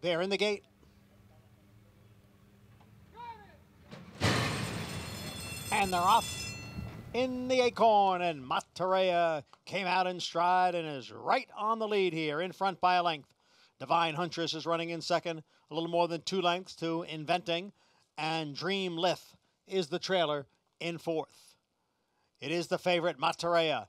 They're in the gate. And they're off in the Acorn, and Matareya came out in stride and is right on the lead here, in front by a length. Divine Huntress is running in second, a little more than 2 lengths to Inventing, and Dream Lith is the trailer in fourth. It is the favorite, Matareya,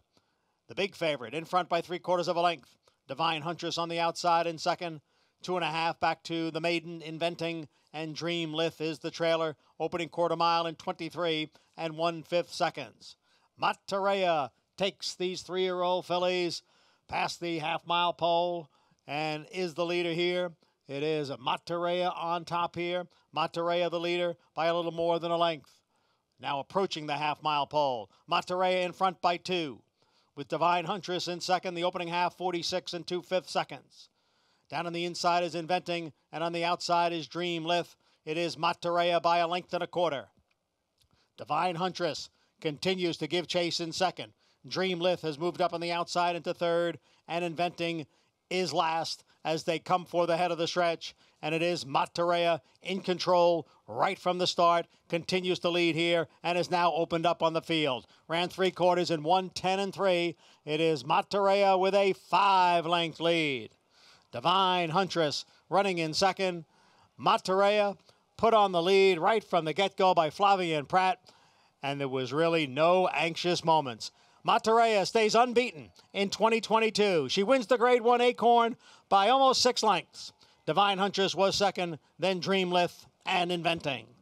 the big favorite, in front by 3/4 of a length. Divine Huntress on the outside in second, 2.5 back to the maiden, Inventing, and Dream Lith is the trailer, opening 1/4 mile in 23 1/5 seconds. Matareya takes these 3-year-old fillies past the half-mile pole and is the leader here. It is Matareya on top here. Matareya the leader by a little more than a length. Now approaching the half-mile pole. Matareya in front by 2, with Divine Huntress in second, the opening half 46 2/5 seconds. Down on the inside is Inventing, and on the outside is Dream Lith. It is Matareya by 1.25 lengths. Divine Huntress continues to give chase in second. Dream Lith has moved up on the outside into third, and Inventing is last as they come for the head of the stretch. And it is Matareya in control right from the start, continues to lead here, and is now opened up on the field. Ran 3/4 in 1:10.3. It is Matareya with a 5-length lead. Divine Huntress running in second. Matareya put on the lead right from the get-go by Flavien Prat, and there was really no anxious moments. Matareya stays unbeaten in 2022. She wins the Grade 1 Acorn by almost 6 lengths. Divine Huntress was second, then Dream Lith and Inventing.